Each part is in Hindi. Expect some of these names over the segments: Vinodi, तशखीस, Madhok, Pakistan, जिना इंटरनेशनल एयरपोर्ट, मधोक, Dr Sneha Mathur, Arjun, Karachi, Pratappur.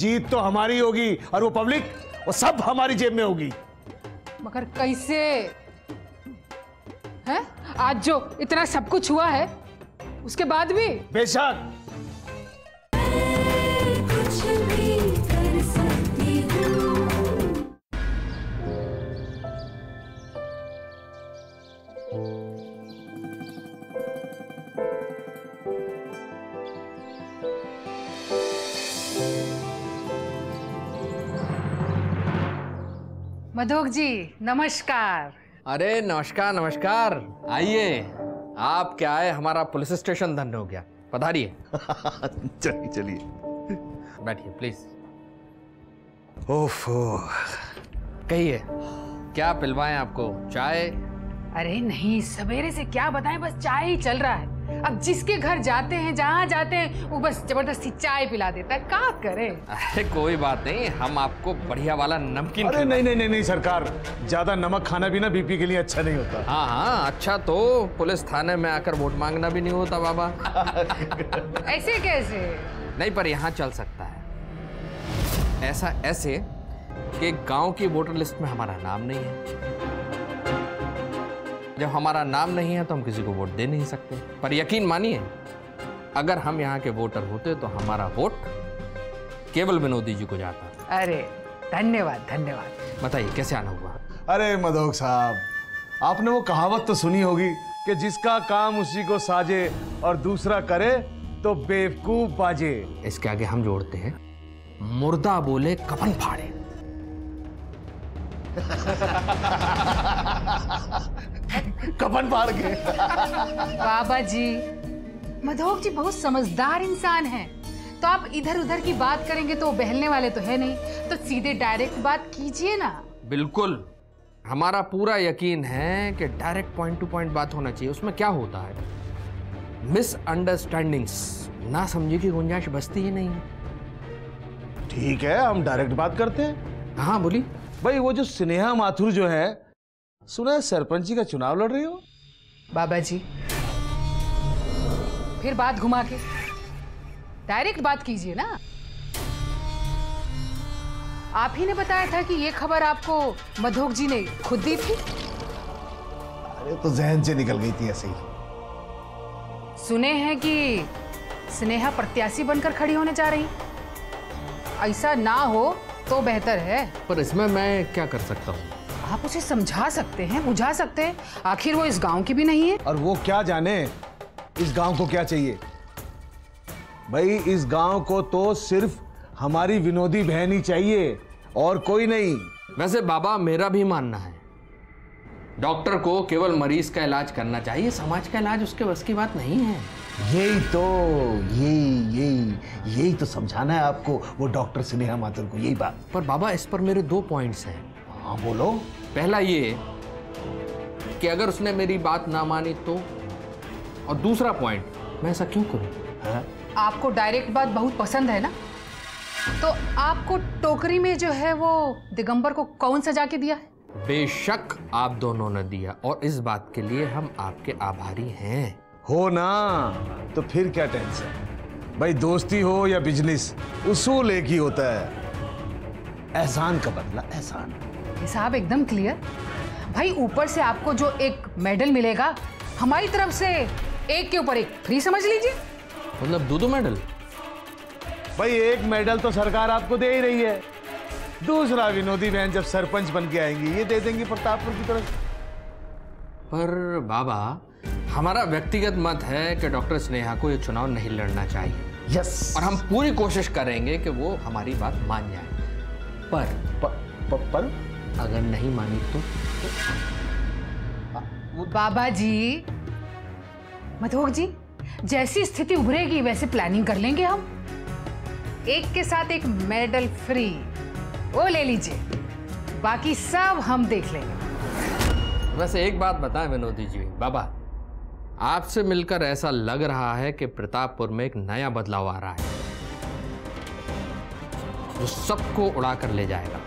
जीत तो हमारी होगी और वो पब्लिक वो सब हमारी जेब में होगी। मगर कैसे है? आज जो इतना सब कुछ हुआ है उसके बाद भी बेशक मधोक जी नमस्कार। अरे नमस्कार नमस्कार, आइए। आप क्या है, हमारा पुलिस स्टेशन धन्य हो गया। पधारिए। चलिए चलिए बैठिए प्लीज। ओफो, कहिए क्या पिलवाएं आपको, चाय? अरे नहीं, सवेरे से क्या बताएं, बस चाय ही चल रहा है। अब जिसके घर जाते हैं, जहाँ जाते हैं, वो बस जबरदस्ती चाय पिला देता है, क्या करें। अरे कोई बात नहीं, हम आपको बढ़िया वाला नमकीन। अरे नहीं नहीं नहीं नहीं सरकार, ज्यादा नमक खाना पीना बीपी के लिए अच्छा नहीं होता। हाँ हाँ अच्छा, तो पुलिस थाने में आकर वोट मांगना भी नहीं होता बाबा। ऐसे कैसे? नहीं पर यहाँ चल सकता है। ऐसा ऐसे कि गाँव की वोटर लिस्ट में हमारा नाम नहीं है। जब हमारा नाम नहीं है तो हम किसी को वोट दे नहीं सकते। पर यकीन मानिए, अगर हम यहाँ के वोटर होते तो हमारा वोट केवल विनोदी जी को जाता। अरे धन्यवाद धन्यवाद। बताइए कैसे आना हुआ? अरे मधोक साहब, आपने वो कहावत तो सुनी होगी कि जिसका काम उसी को साजे और दूसरा करे तो बेवकूफ बाजे। इसके आगे हम जोड़ते हैं, मुर्दा बोले कफन फाड़े। कफन फाड़ के। बाबा जी, मधोक जी बहुत समझदार इंसान हैं, तो आप इधर उधर की बात करेंगे तो बहलने वाले तो है नहीं, तो सीधे डायरेक्ट बात कीजिए ना। बिल्कुल, हमारा पूरा यकीन है कि डायरेक्ट पॉइंट टू पॉइंट बात होना चाहिए। उसमें क्या होता है, मिसअंडरस्टैंडिंग्स, ना समझे की गुंजाइश बचती ही नहीं है। ठीक है, हम डायरेक्ट बात करते हैं। हाँ बोली भाई, वो जो स्नेहा माथुर जो है, सुना है सरपंच जी का चुनाव लड़ रही हो? बाबा जी फिर बात घुमा के डायरेक्ट बात कीजिए ना। आप ही ने बताया था कि ये खबर आपको मधोक जी ने खुद दी थी। अरे तो जहन से निकल गई थी ऐसे ही। सुने हैं कि स्नेहा प्रत्याशी बनकर खड़ी होने जा रही, ऐसा ना हो तो बेहतर है। पर इसमें मैं क्या कर सकता हूँ? आप उसे समझा सकते हैं, बुझा सकते हैं, आखिर वो इस गांव की भी नहीं है। और वो क्या जाने इस गांव को क्या चाहिए। भाई इस गांव को तो सिर्फ हमारी विनोदी बहन ही चाहिए और कोई नहीं। वैसे बाबा मेरा भी मानना है, डॉक्टर को केवल मरीज का इलाज करना चाहिए, समाज का इलाज उसके बस की बात नहीं है। यही तो समझाना है आपको वो डॉक्टर स्नेहा माथुर को, यही बात। पर बाबा इस पर मेरे दो पॉइंट्स हैं। हाँ बोलो। पहला ये कि अगर उसने मेरी बात ना मानी तो, और दूसरा पॉइंट मैं ऐसा क्यों करूं? हाँ? आपको डायरेक्ट बात बहुत पसंद है ना, तो आपको टोकरी में जो है वो दिगंबर को कौन सजा के दिया है? बेशक आप दोनों ने दिया, और इस बात के लिए हम आपके आभारी हैं। हो ना, तो फिर क्या टेंशन। भाई दोस्ती हो या बिजनेस, उसूल एक ही होता है, एहसान का बदला एहसान। साहब एकदम क्लियर। भाई ऊपर से आपको जो एक मेडल मिलेगा, हमारी तरफ से एक के ऊपर एक फ्री समझ लीजिए। मतलब दो दो मेडल? भाई एक मेडल तो सरकार आपको दे ही रही है, दूसरा विनोदी बहन जब सरपंच बन के आएंगी ये दे देंगे प्रतापपुर की तरफ। पर बाबा हमारा व्यक्तिगत मत है कि डॉक्टर स्नेहा को ये चुनाव नहीं लड़ना चाहिए। यस, और हम पूरी कोशिश करेंगे कि वो हमारी बात मान जाए। पर अगर नहीं मानी तो? बाबा जी, मधोक जी जैसी स्थिति उभरेगी वैसे प्लानिंग कर लेंगे हम। एक के साथ एक मेडल फ्री, वो ले लीजिए, बाकी सब हम देख लेंगे। वैसे एक बात बताएं विनोदी जी, बाबा आपसे मिलकर ऐसा लग रहा है कि प्रतापपुर में एक नया बदलाव आ रहा है जो सबको उड़ा कर ले जाएगा।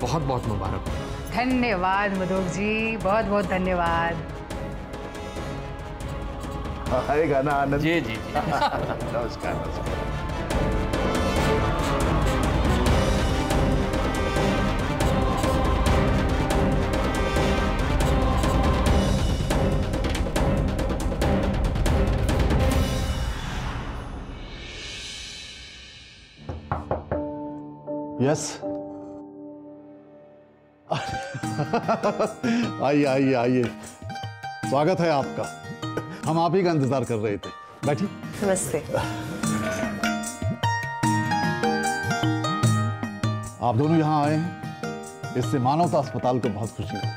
बहुत बहुत मुबारक हो। धन्यवाद मधोक जी, बहुत बहुत धन्यवाद। आएगा ना आनंद। जी जी, नमस्कार नमस्कार। यस। आइए आइए आइए, स्वागत है आपका। हम आप ही का इंतजार कर रहे थे, बैठिए। नमस्ते। आप दोनों यहाँ आए हैं, इससे मानवता अस्पताल को बहुत खुशी है।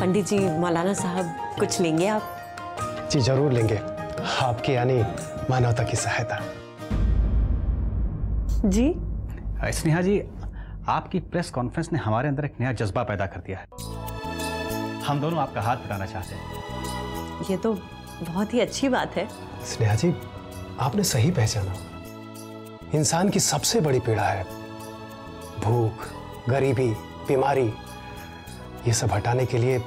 पंडित जी, मौलाना साहब कुछ लेंगे आप? जी जरूर लेंगे, आपके यानी मानवता की सहायता। जी स्नेहा जी, आपकी प्रेस कॉन्फ्रेंस ने हमारे अंदर एक नया जज्बा पैदा कर दिया है। हम दोनों आपका हाथ पकड़ना चाहते हैं। ये तो बहुत ही अच्छी बात है। स्नेहा जी, आपने सही पहचाना। इंसान की सबसे बड़ी पीड़ा है भूख, गरीबी, बीमारी। ये सब हटाने के लिए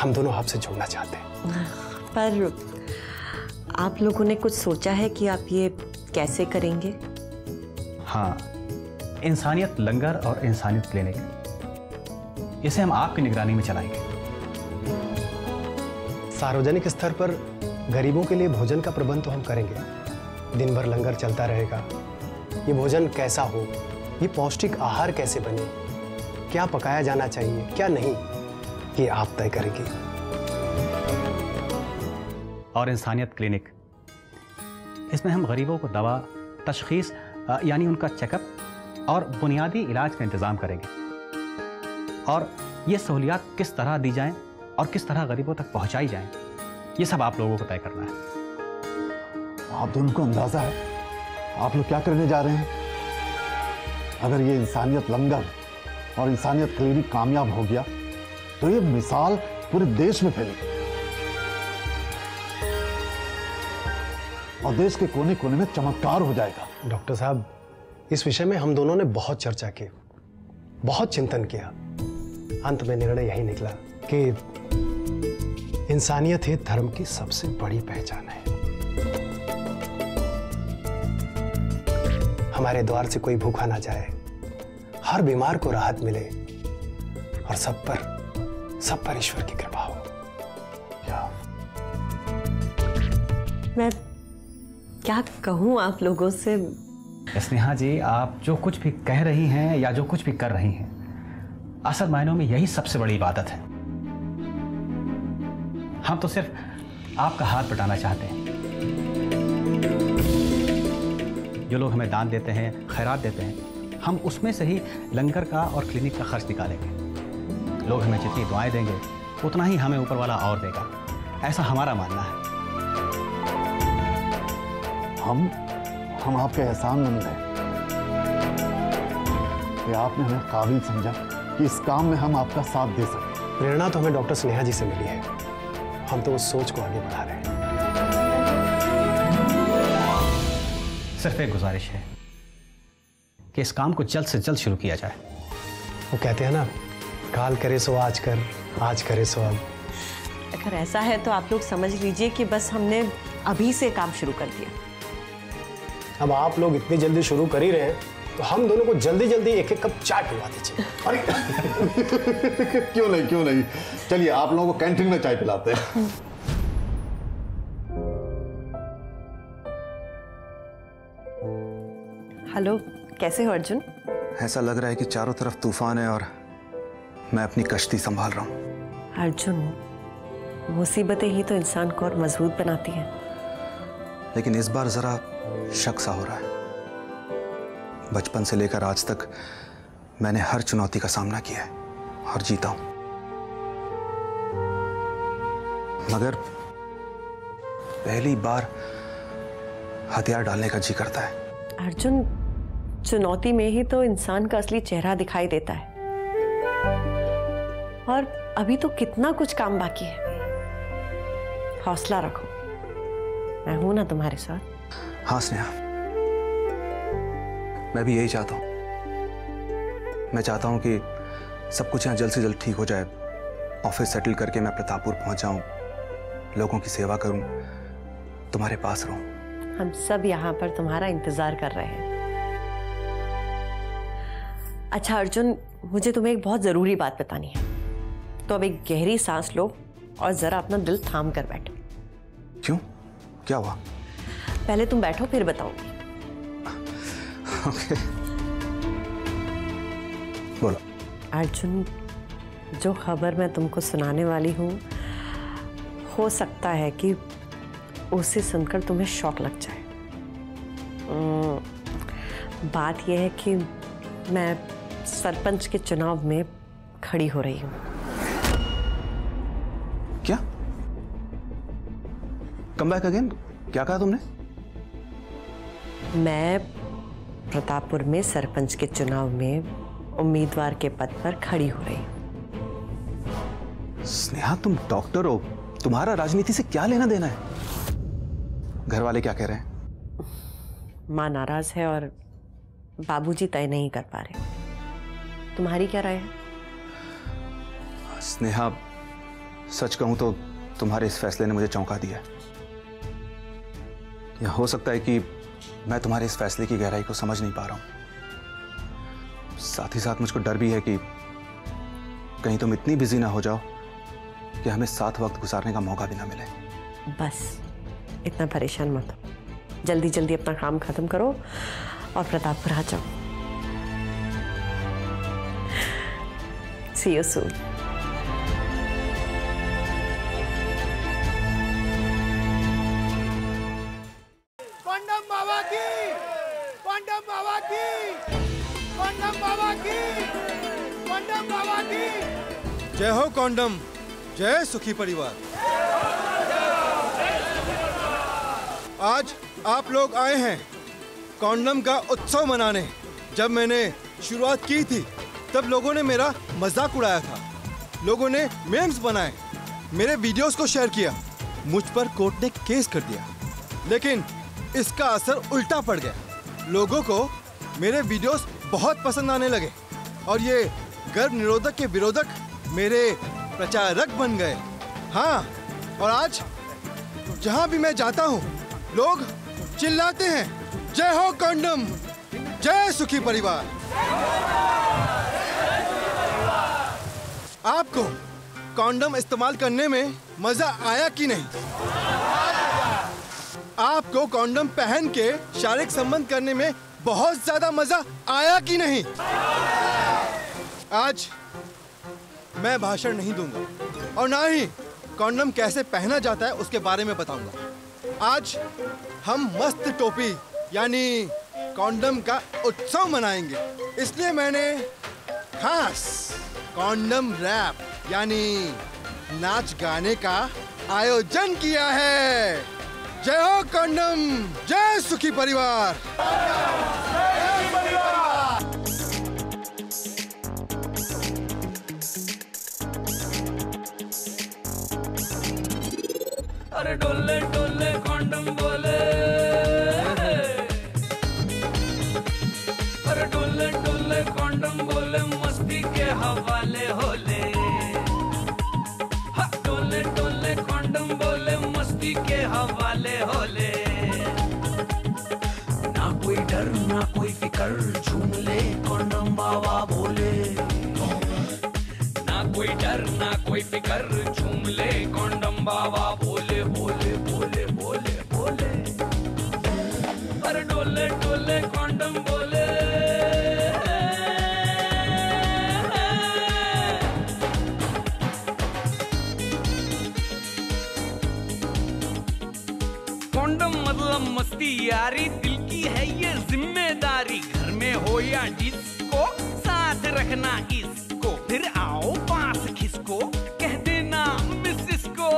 हम दोनों आपसे जुड़ना चाहते हैं। पर आप लोगों ने कुछ सोचा है कि आप ये कैसे करेंगे? हाँ, इंसानियत लंगर और इंसानियत क्लिनिक, इसे हम आपकी निगरानी में चलाएंगे। सार्वजनिक स्तर पर गरीबों के लिए भोजन का प्रबंध तो हम करेंगे। दिन भर लंगर चलता रहेगा। ये भोजन कैसा हो, ये पौष्टिक आहार कैसे बने, क्या पकाया जाना चाहिए क्या नहीं, ये आप तय करेंगे। और इंसानियत क्लिनिक, इसमें हम गरीबों को दवा, तशखीस यानी उनका चेकअप और बुनियादी इलाज का इंतज़ाम करेंगे। और ये सहूलियात किस तरह दी जाएं और किस तरह गरीबों तक पहुंचाई जाएं, ये सब आप लोगों को तय करना है। आप दोनों को अंदाज़ा है आप लोग क्या करने जा रहे हैं? अगर ये इंसानियत लंगर और इंसानियत क्लिनिक कामयाब हो गया तो ये मिसाल पूरे देश में फैलेगी और देश के कोने कोने में चमत्कार हो जाएगा। डॉक्टर साहब, इस विषय में हम दोनों ने बहुत चर्चा की, बहुत चिंतन किया। अंत में निर्णय यही निकला कि इंसानियत ही धर्म की सबसे बड़ी पहचान है। हमारे द्वार से कोई भूखा ना जाए, हर बीमार को राहत मिले और सब पर ईश्वर की कृपा हो। मैं क्या कहूँ आप लोगों से? स्नेहा जी, आप जो कुछ भी कह रही हैं या जो कुछ भी कर रही हैं, असल मायनों में यही सबसे बड़ी इबादत है। हम तो सिर्फ आपका हाथ बटाना चाहते हैं। जो लोग हमें दान देते हैं, खैरात देते हैं, हम उसमें से ही लंगर का और क्लिनिक का खर्च निकालेंगे। लोग हमें जितनी दुआएं देंगे उतना ही हमें ऊपर वाला और देगा, ऐसा हमारा मानना है। हम आपके एहसानमंद हैं कि आपने हमें काबिल समझा कि इस काम में हम आपका साथ दे सकें। प्रेरणा तो हमें डॉक्टर स्नेहा जी से मिली है, हम तो उस सोच को आगे बढ़ा रहे हैं। सिर्फ एक गुजारिश है कि इस काम को जल्द से जल्द शुरू किया जाए। वो कहते हैं ना, काल करे सो आज कर, आज करे सो अब। अगर ऐसा है तो आप लोग समझ लीजिए कि बस हमने अभी से काम शुरू कर दिया। अब आप लोग इतनी जल्दी शुरू कर ही रहे हैं तो हम दोनों को जल्दी जल्दी एक एक कप चाय पिलवा दीजिए। अरे क्यों नहीं, क्यों नहीं। चलिए, आप लोगों को कैंटीन में चाय पिलाते हैं। हेलो, कैसे हो अर्जुन? ऐसा लग रहा है कि चारों तरफ तूफान है और मैं अपनी कश्ती संभाल रहा हूँ। अर्जुन, मुसीबतें ही तो इंसान को और मजबूत बनाती हैं। लेकिन इस बार जरा शक सा हो रहा है। बचपन से लेकर आज तक मैंने हर चुनौती का सामना किया है और जीता हूं, मगर पहली बार हथियार डालने का जी करता है। अर्जुन, चुनौती में ही तो इंसान का असली चेहरा दिखाई देता है और अभी तो कितना कुछ काम बाकी है। हौसला रखो, मैं हूं ना तुम्हारे साथ। हाँ स्नेहा, मैं भी यही चाहता हूँ। मैं चाहता हूँ कि सब कुछ यहाँ जल्द से जल्द ठीक हो जाए। ऑफिस सेटल करके मैं प्रतापपुर पहुँच जाऊँ, लोगों की सेवा करूँ, तुम्हारे पास रहूँ। हम सब यहाँ पर तुम्हारा इंतजार कर रहे हैं। अच्छा अर्जुन, मुझे तुम्हें एक बहुत ज़रूरी बात बतानी है। तो अब एक गहरी सांस लो और ज़रा अपना दिल थाम कर बैठो। क्यों, क्या हुआ? पहले तुम बैठो, फिर बताओ। ओके। बोलो। अर्जुन, जो खबर मैं तुमको सुनाने वाली हूँ, हो सकता है कि उसे सुनकर तुम्हें शॉक लग जाए। बात यह है कि मैं सरपंच के चुनाव में खड़ी हो रही हूँ। क्या? कम बैक अगेन, क्या कहा तुमने? मैं प्रतापपुर में सरपंच के चुनाव में उम्मीदवार के पद पर खड़ी हो रही हूँ। स्नेहा, तुम डॉक्टर हो, तुम्हारा राजनीति से क्या लेना देना है? घर वाले क्या कह रहे हैं? माँ नाराज है और बाबूजी तय नहीं कर पा रहे। तुम्हारी क्या राय है? स्नेहा, सच कहूं तो तुम्हारे इस फैसले ने मुझे चौंका दिया। या हो सकता है कि मैं तुम्हारे इस फैसले की गहराई को समझ नहीं पा रहा हूं। साथ ही साथ मुझको डर भी है कि कहीं तुम इतनी बिजी ना हो जाओ कि हमें साथ वक्त गुजारने का मौका भी ना मिले। बस इतना परेशान मत हो, जल्दी जल्दी अपना काम खत्म करो और प्रतापपुर आ जाओ। See you soon. जय हो कॉन्डम, जय सुखी परिवार। आज आप लोग आए हैं कॉन्डम का उत्सव मनाने। जब मैंने शुरुआत की थी तब लोगों ने मेरा मजाक उड़ाया था। लोगों ने मेम्स बनाए, मेरे वीडियोस को शेयर किया, मुझ पर कोर्ट ने केस कर दिया। लेकिन इसका असर उल्टा पड़ गया। लोगों को मेरे वीडियोस बहुत पसंद आने लगे और ये गर्भ निरोधक के विरोधक मेरे प्रचारक बन गए। हाँ, और आज जहाँ भी मैं जाता हूँ लोग चिल्लाते हैं, जय हो कॉन्डम, जय सुखी परिवार। आपको कॉन्डम इस्तेमाल करने में मजा आया कि नहीं? आपको कॉन्डम पहन के शारीरिक संबंध करने में बहुत ज्यादा मजा आया कि नहीं? आज मैं भाषण नहीं दूंगा और ना ही कॉन्डम कैसे पहना जाता है उसके बारे में बताऊंगा। आज हम मस्त टोपी यानी कॉन्डम का उत्सव मनाएंगे, इसलिए मैंने खास कॉन्डम रैप यानी नाच गाने का आयोजन किया है। जय हो कॉन्डम, जय सुखी परिवार। अरे डोले डोले कॉन्डम बोले, अरे डोले डोले कॉन्डम बोले, मस्ती के हवाले होले। डोले डोले कॉन्डम बोले, मस्ती के हवाले होले। ना कोई डर ना कोई फिकर, झूम ले कॉन्डम बाबा बोले। ना कोई डर ना कोई फिकर, झूम ले कॉन्डम बाबा बोले। यारी दिल की है ये जिम्मेदारी, घर में हो या जिसको साथ रखना इसको। फिर आओ पास खिसको, कह देना मिसेस को।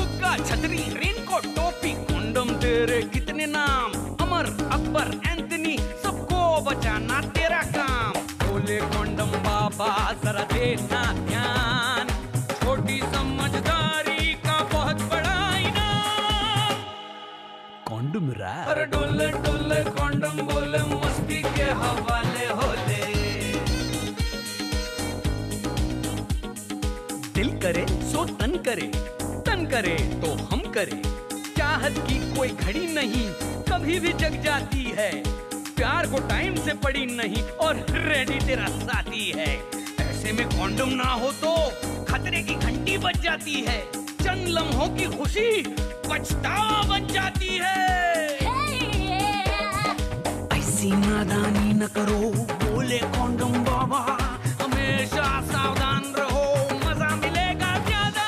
हुक्का छतरी रेनकोट टोपी कॉन्डम तेरे कितने नाम, अमर अकबर एंथनी सबको बचाना तेरा काम। बोले कॉन्डम बाबा जरा देना ध्यान, छोटी समझदारी का बहुत बड़ा। अरे डोले डोले कॉन्डम बोले, मस्ती के हवाले होले। दिल करे सो तन करे, तन करे तो हम करे। चाहत की कोई घड़ी नहीं, कभी भी जग जाती है। प्यार को टाइम से पड़ी नहीं और रेडी तेरा साथी है। ऐसे में कॉन्डम ना हो तो खतरे की घंटी बज जाती है। चंद लम्हों की खुशी पछतावा बन जाती है। ऐसी नादानी न करो, बोले कॉन्डम बाबा। हमेशा सावधान रहो, मजा मिलेगा ज्यादा।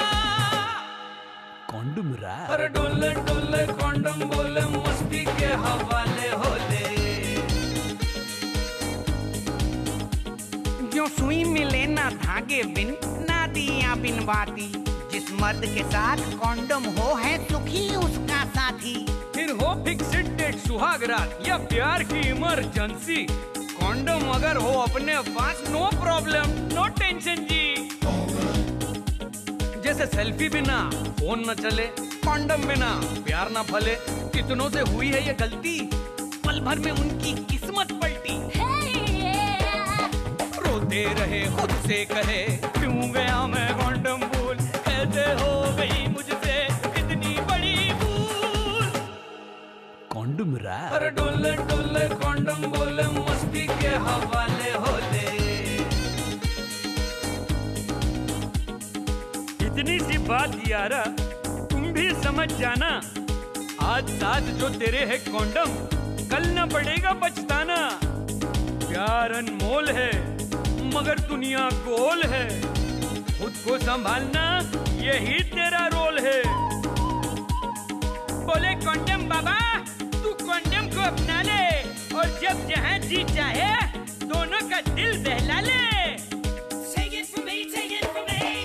कॉन्डम रहा अरे डोले डोले कॉन्डम बोले मस्ती के हवाले होले। जो सुई मिले ना धागे बिन, ना दिया बिन बाती। जिस मर्द के साथ कॉन्डम हो है सुखी उसका साथी। फिर हो फिक्स्ड डेट, सुहाग रात या प्यार की इमरजेंसी, कॉन्डम अगर हो अपने पास नो प्रॉब्लम नो टेंशन जी। जैसे सेल्फी बिना फोन न चले, कॉन्डम बिना प्यार न फले। कितनों से हुई है ये गलती, पल भर में उनकी किस्मत पलटी। रोते रहे खुद से कहे क्यों गया मैं कॉन्डम भूल, कैसे हो गई मुझसे इतनी बड़ी भूल। कॉन्डम रहा अरे डोले डोले कॉन्डम बोले मस्ती के हवाले होले। इतनी सी बात यारा तुम भी समझ जाना, आज साथ जो तेरे है कॉन्डम कल ना पड़ेगा पछताना। प्यार अनमोल है मगर दुनिया गोल है, खुद को संभालना यही तेरा रोल है। बोले कॉन्डम बाबा तू कॉन्डम को अपना ले, और जब जहाँ जी चाहे दोनों का दिल दहला ले। take it for me,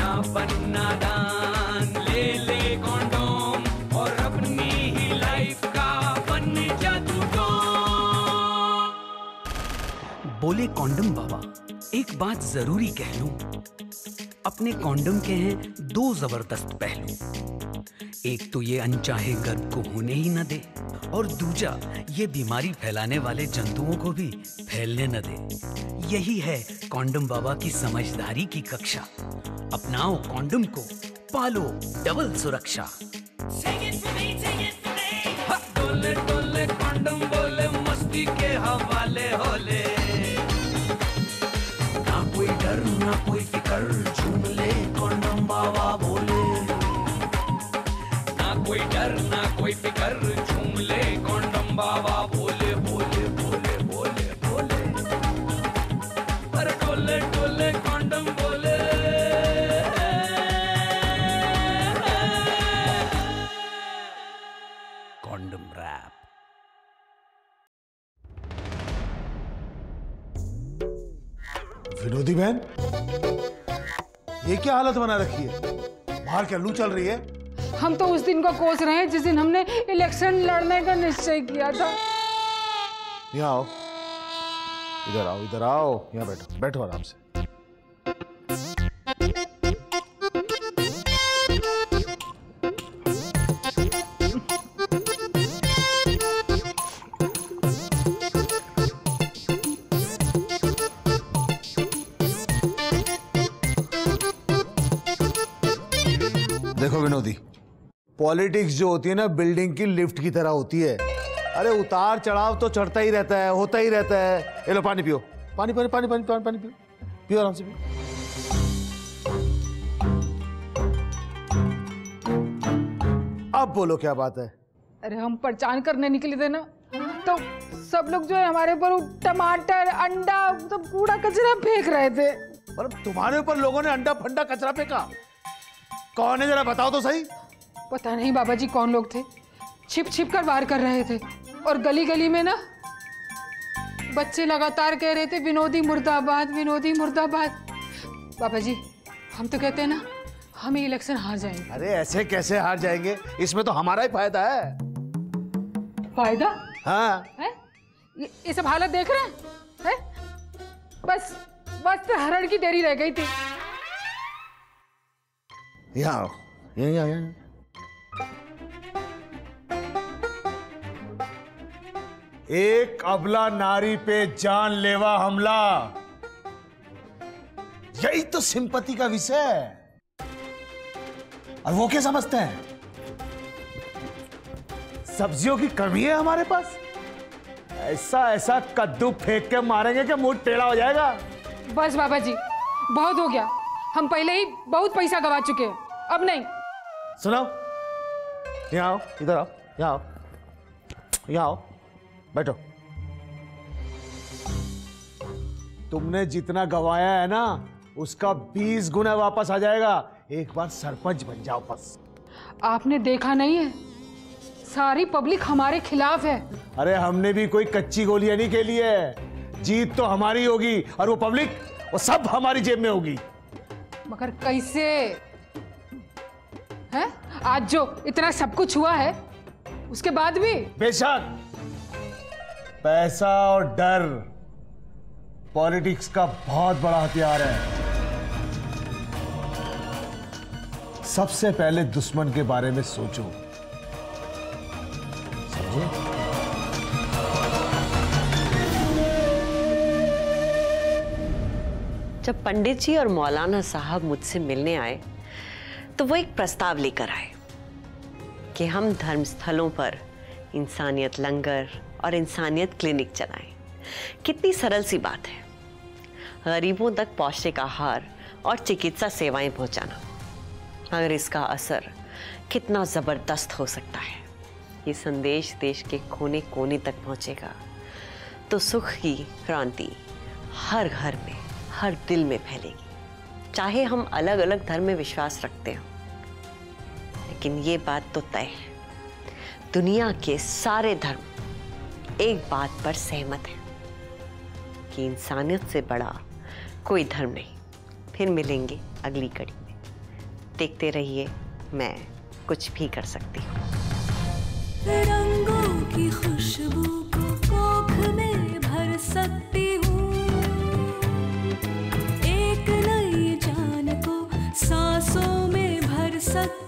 ना बनना दान ले कॉन्डम, और अपनी ही लाइफ का बन जा तू डॉन। बोले कॉन्डम बाबा एक बात जरूरी कह लूं, अपने कॉन्डम के हैं दो जबरदस्त पहलू। एक तो ये अनचाहे गर्भ को होने ही न दे, और दूजा ये बीमारी फैलाने वाले जंतुओं को भी फैलने न दे। यही है कॉन्डम बाबा की समझदारी की कक्षा। अपनाओ कॉन्डम को, पालो डबल सुरक्षा। डोले डोले कॉन्डम बोले मस्ती के हवाले होले। ना कोई डर ना कोई फिकर, कॉन्डम बाबा बोले। ना कोई डर ना कोई फिकर, झूम ले कॉन्डम बाबा बोले बोले बोले बोले बोले। पर डोले डोले कॉन्डम बोले। Condom rap. विनोदी बहन ये क्या हालत बना रखी है, बाहर क्या लू चल रही है? हम तो उस दिन को कोस रहे हैं जिस दिन हमने इलेक्शन लड़ने का निश्चय किया था। यहाँ आओ, इधर आओ, इधर आओ, यहाँ बैठो, बैठो आराम से। पॉलिटिक्स जो होती है ना बिल्डिंग की लिफ्ट की तरह होती है, अरे उतार चढ़ाव तो चढ़ता ही रहता है, होता ही रहता है। ये लो पानी पियो, पानी पानी पानी पानी पानी पानी पियो, पियो आराम से पियो। अब बोलो क्या बात है? अरे हम परेशान करने निकले थे ना, तो सब लोग जो है हमारे ऊपर टमाटर अंडा तो कूड़ा कचरा फेंक रहे थे। मतलब तुम्हारे ऊपर लोगों ने अंडा फंडा कचरा फेंका? कौन है जरा बताओ तो सही। पता नहीं बाबा जी कौन लोग थे, छिप छिप कर वार कर रहे थे, और गली गली में ना बच्चे लगातार कह रहे थे विनोदी मुर्दाबाद, विनोदी मुर्दाबाद। बाबा जी हम तो कहते हैं ना हम ये इलेक्शन हार जाएंगे। अरे ऐसे कैसे हार जाएंगे, इसमें तो हमारा ही फायदा है। फायदा? हाँ है? ये सब हालत देख रहे हैं है? बस बस हरण की देरी रह गई थी। यहाँ यहाँ एक अबला नारी पे जानलेवा हमला, यही तो सिंपैथी का विषय है। और वो क्या समझते हैं सब्जियों की कमी है हमारे पास? ऐसा ऐसा कद्दू फेंक के मारेंगे कि मुंह टेढ़ा हो जाएगा। बस बाबा जी बहुत हो गया, हम पहले ही बहुत पैसा गवा चुके हैं, अब नहीं। सुनो यहाँ आओ, इधर आओ, यहाँ आओ, यहाँ आओ, बैठो। तुमने जितना गवाया है ना उसका 20 गुना वापस आ जाएगा। एक बार सरपंच बन जाओ बस। आपने देखा नहीं है सारी पब्लिक हमारे खिलाफ है। अरे हमने भी कोई कच्ची गोलियां नहीं खेली है। जीत तो हमारी होगी और वो पब्लिक वो सब हमारी जेब में होगी। मगर कैसे हैं? आज जो इतना सब कुछ हुआ है उसके बाद भी बेशक पैसा और डर पॉलिटिक्स का बहुत बड़ा हथियार है। सबसे पहले दुश्मन के बारे में सोचो, समझे? जब पंडित जी और मौलाना साहब मुझसे मिलने आए तो वो एक प्रस्ताव लेकर आए कि हम धर्मस्थलों पर इंसानियत लंगर और इंसानियत क्लिनिक चलाएं। कितनी सरल सी बात है, गरीबों तक पौष्टिक आहार और चिकित्सा सेवाएं पहुंचाना। अगर इसका असर कितना ज़बरदस्त हो सकता है, ये संदेश देश के कोने कोने तक पहुंचेगा तो सुख की क्रांति हर घर में हर दिल में फैलेगी। चाहे हम अलग अलग धर्म में विश्वास रखते हों, लेकिन ये बात तो तय है दुनिया के सारे धर्म एक बात पर सहमत हैं कि इंसानियत से बड़ा कोई धर्म नहीं। फिर मिलेंगे अगली कड़ी में। देखते रहिए मैं कुछ भी कर सकती हूँ। रंगों की खुशबू को कोख में भर सकती हूँ। एक नई जान को सांसों में भर सकती हूँ।